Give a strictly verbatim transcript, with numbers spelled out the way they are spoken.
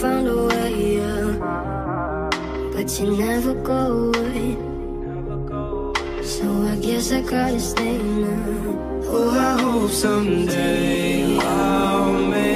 found a way out, but you never go away. So I guess I gotta stay now. Oh, I hope someday I'll make